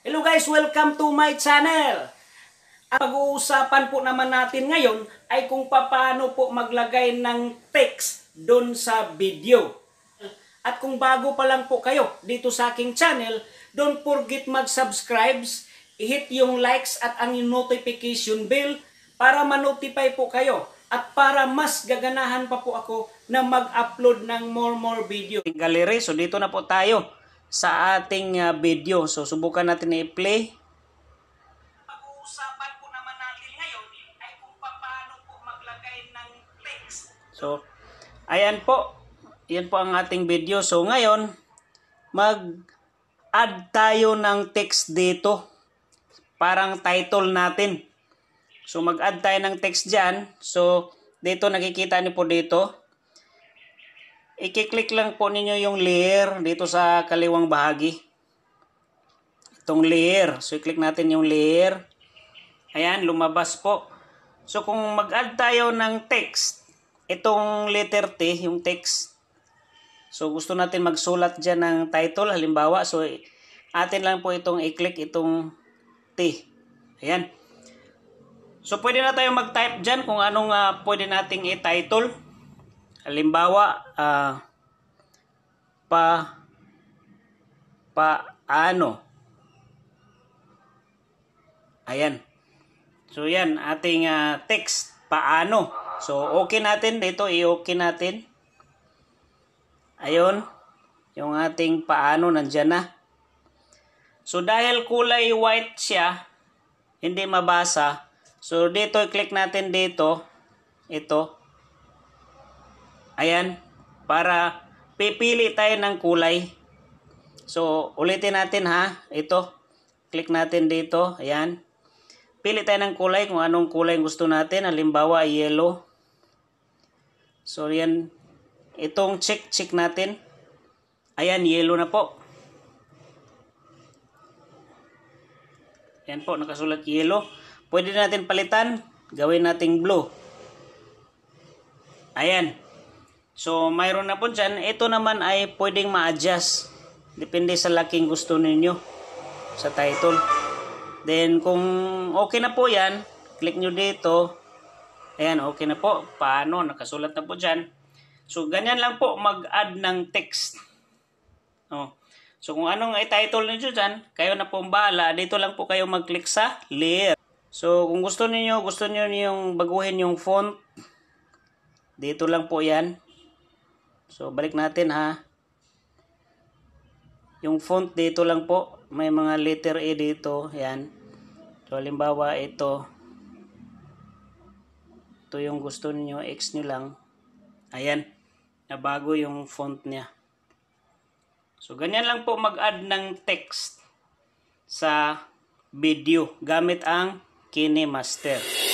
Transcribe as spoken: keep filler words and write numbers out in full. Hello guys, welcome to my channel. Ang pag-uusapan po naman natin ngayon ay kung paano po maglagay ng text doon sa video. At kung bago pa lang po kayo dito sa aking channel, don't forget mag-subscribe, hit yung likes at ang notification bell para ma-notify po kayo at para mas gaganahan pa po ako na mag-upload ng more more video. Gallery, so dito na po tayo sa ating video. So, subukan natin i-play. Pag-uusapan po naman natin ngayon ay kung paano po maglagay ng text. So, ayan po. Ayan po ang ating video. So, ngayon, mag-add tayo ng text dito. Parang title natin. So, mag-add tayo ng text dyan. So, dito, nakikita niyo po dito. I-click lang po ninyo yung layer dito sa kaliwang bahagi. Itong layer. So, i-click natin yung layer. Ayan, lumabas po. So, kung mag-add tayo ng text, itong letter T, yung text. So, gusto natin magsulat dyan ng title, halimbawa. So, atin lang po itong i-click itong T. Ayan. So, pwede na tayo mag-type dyan kung anong uh, pwede nating i-title. Halimbawa, uh, pa, paano. Ayan. So, yan, ating uh, text, paano. So, okay natin. Dito, i-okay natin. Ayun. Yung ating paano, nandyan na. So, dahil kulay white siya, hindi mabasa. So, dito, i-click natin dito. Ito. Ayan, para pipili tayo ng kulay. So, ulitin natin ha. Ito, click natin dito. Ayan. Pili tayo ng kulay kung anong kulay gusto natin. Halimbawa, yellow. So, yan. Itong check-check natin. Ayan, yellow na po. Ayan po, nakasulat yellow. Pwede natin palitan. Gawin nating blue. Ayan. So, mayroon na po dyan. Ito naman ay pwedeng ma-adjust. Depende sa laking gusto ninyo sa title. Then, kung okay na po yan, click nyo dito. Ayan, okay na po. Paano? Nakasulat na po dyan. So, ganyan lang po mag-add ng text. Oh. So, kung anong i-title nyo dyan, kayo na po ang bahala. Dito lang po kayo mag-click sa layer. So, kung gusto niyo gusto niyo yung baguhin yung font, dito lang po yan. So, balik natin ha. Yung font dito lang po. May mga letter E dito. Yan. So, halimbawa ito. Ito yung gusto niyo, X nyo lang. Ayan. Nabago yung font niya. So, ganyan lang po mag-add ng text sa video gamit ang KineMaster.